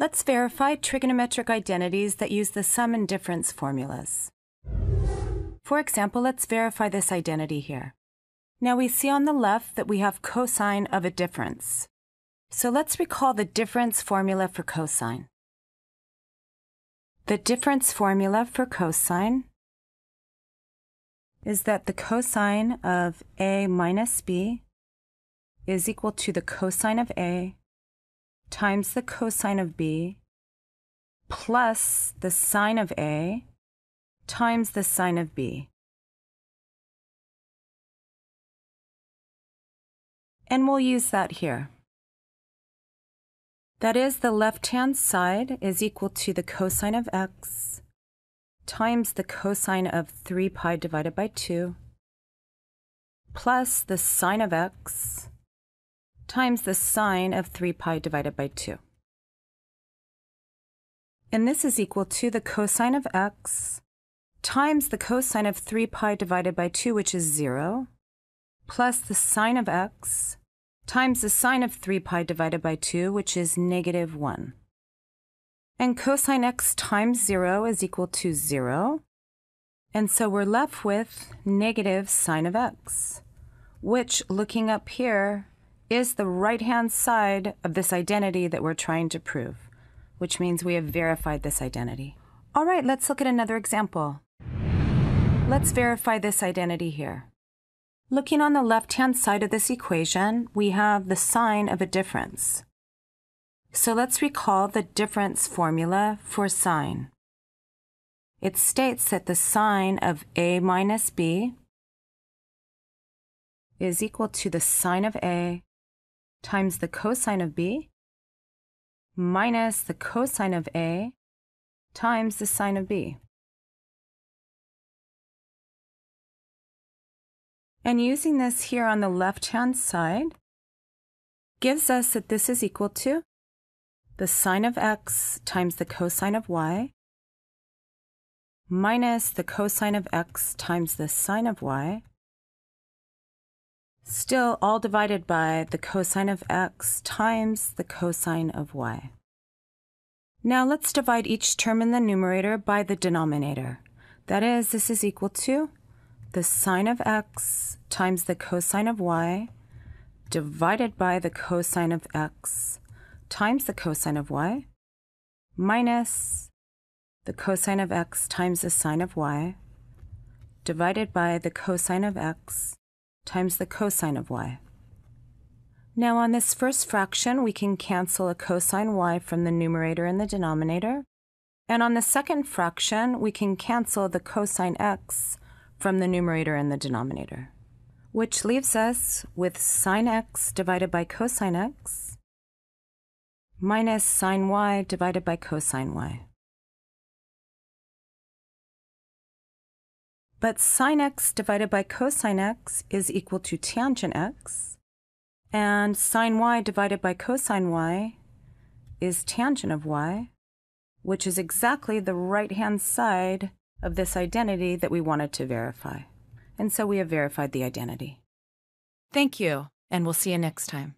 Let's verify trigonometric identities that use the sum and difference formulas. For example, let's verify this identity here. Now we see on the left that we have cosine of a difference. So let's recall the difference formula for cosine. The difference formula for cosine is that the cosine of a minus b is equal to the cosine of a times the cosine of b plus the sine of a times the sine of b. And we'll use that here. That is, the left-hand side is equal to the cosine of x times the cosine of 3 pi divided by 2 plus the sine of x times the sine of 3 pi divided by 2. And this is equal to the cosine of x times the cosine of 3 pi divided by 2, which is 0, plus the sine of x times the sine of 3 pi divided by 2, which is negative 1. And cosine x times 0 is equal to 0. And so we're left with negative sine of x, which, looking up here, is the right-hand side of this identity that we're trying to prove, which means we have verified this identity. All right, let's look at another example. Let's verify this identity here. Looking on the left-hand side of this equation, we have the sine of a difference. So let's recall the difference formula for sine. It states that the sine of a minus b is equal to the sine of a times the cosine of b minus the cosine of a times the sine of b. And using this here on the left-hand side gives us that this is equal to the sine of x times the cosine of y minus the cosine of x times the sine of y, still all divided by the cosine of x times the cosine of y. Now let's divide each term in the numerator by the denominator. That is, this is equal to the sine of x times the cosine of y divided by the cosine of x times the cosine of y minus the cosine of x times the sine of y divided by the cosine of x times the cosine of y. Now on this first fraction, we can cancel a cosine y from the numerator and the denominator. And on the second fraction, we can cancel the cosine x from the numerator and the denominator, which leaves us with sine x divided by cosine x minus sine y divided by cosine y. But sine x divided by cosine x is equal to tangent x, and sine y divided by cosine y is tangent of y, which is exactly the right-hand side of this identity that we wanted to verify. And so we have verified the identity. Thank you, and we'll see you next time.